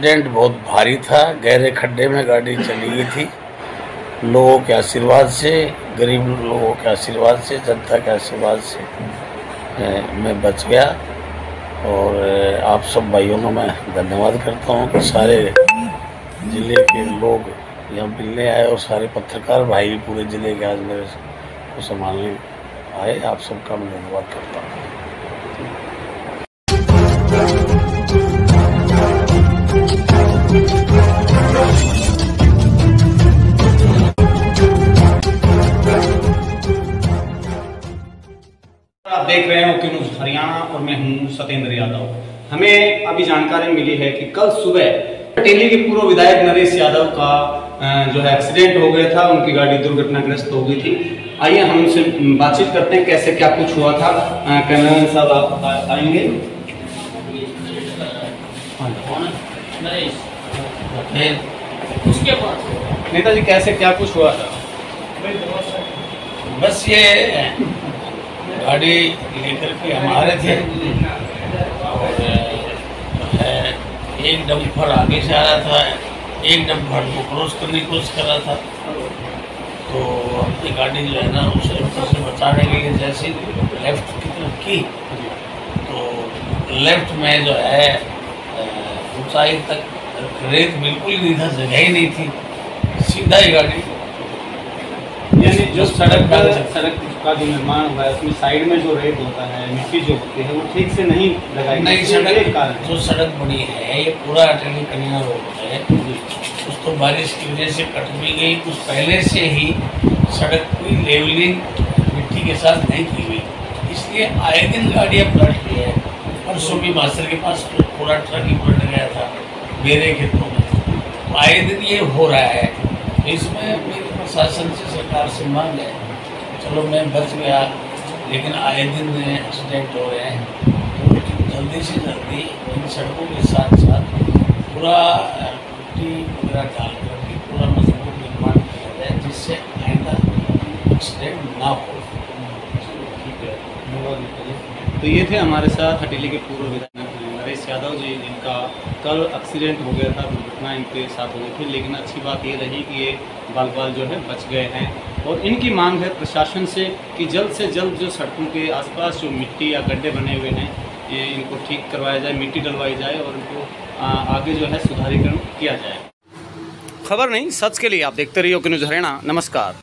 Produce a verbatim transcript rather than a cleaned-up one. Accident बहुत भारी था, गहरे खड्डे में गाड़ी चली गई थी। लोगों के आशीर्वाद से, गरीब लोगों के आशीर्वाद से, जनता के आशीर्वाद से मैं बच गया। और आप सब भाइयों को मैं धन्यवाद करता हूँ कि सारे ज़िले के लोग यहाँ मिलने आए और सारे पत्रकार भाई पूरे ज़िले के आज मेरे को संभालने आए। आप सबका मैं धन्यवाद करता हूँ। आप देख रहे हो कि न्यूज़ हरियाणा और मैं हूँ सतेंद्र यादव। हमें अभी जानकारी मिली है कि कल सुबह अटेली के पूर्व विधायक नरेश यादव का जो है एक्सीडेंट हो गया था, उनकी गाड़ी दुर्घटनाग्रस्त हो गई थी। आइए हम उनसे बातचीत करते हैं कैसे क्या कुछ हुआ था। कैमरामैन साहब आप आएंगे। नेताजी कैसे क्या कुछ हुआ था? बस ये गाड़ी लेकर के हमारे थे, एक डंपर आगे से आ रहा था, एक डंपर को क्रॉस करने की कोशिश कर रहा था, तो अपनी गाड़ी जो है ना उसे से बचाने के लिए जैसे लेफ्ट की तरफ की, तो लेफ्ट में जो है ऊंचाई तक रेत बिल्कुल नहीं था, जगह ही नहीं थी, सीधा ही गाड़ी। यानी जो सड़क का सड़क का जो निर्माण हुआ है उसमें साइड में जो रेत होता है, मिट्टी जो होती है, वो ठीक से नहीं लगाई नहीं। सड़क का जो सड़क बनी है ये पूरा अटेली कन्या रोड है, उस तो बारिश की वजह से कट भी गई। कुछ पहले से ही सड़क की लेवलिंग मिट्टी के साथ नहीं की गई, इसलिए आए दिन गाड़ियाँ पलट गई है। परसों भी मास्टर के पास पूरा ट्रक ही पलट गया था मेरे खेतों में। आए दिन ये हो रहा है, इसमें मेरी प्रशासन से सरकार से मांग है। चलो मैं बच गया, लेकिन आए दिन एक्सीडेंट हो रहे हैं, तो जल्दी से जल्दी इन सड़कों के साथ साथ पूरा मिट्टी वगैरह डाल करके पूरा मजबूत निर्माण किया जाए, जिससे आइंदा एक्सीडेंट ना हो। तो ये थे हमारे साथ अटेली के पूर्व विधायक नरेश यादव जी, जिनका कल एक्सीडेंट हो गया था, दुर्घटना इनके साथ हो गई थी। लेकिन अच्छी बात ये रही कि ये बाल बाल जो है बच गए हैं। और इनकी मांग है प्रशासन से कि जल्द से जल्द जो सड़कों के आसपास जो मिट्टी या गड्ढे बने हुए हैं ये इनको ठीक करवाया जाए, मिट्टी डलवाई जाए और इनको आगे जो है सुधारीकरण किया जाए। खबर नहीं सच के लिए आप देखते रहिए न्यूज़ हरियाणा। नमस्कार।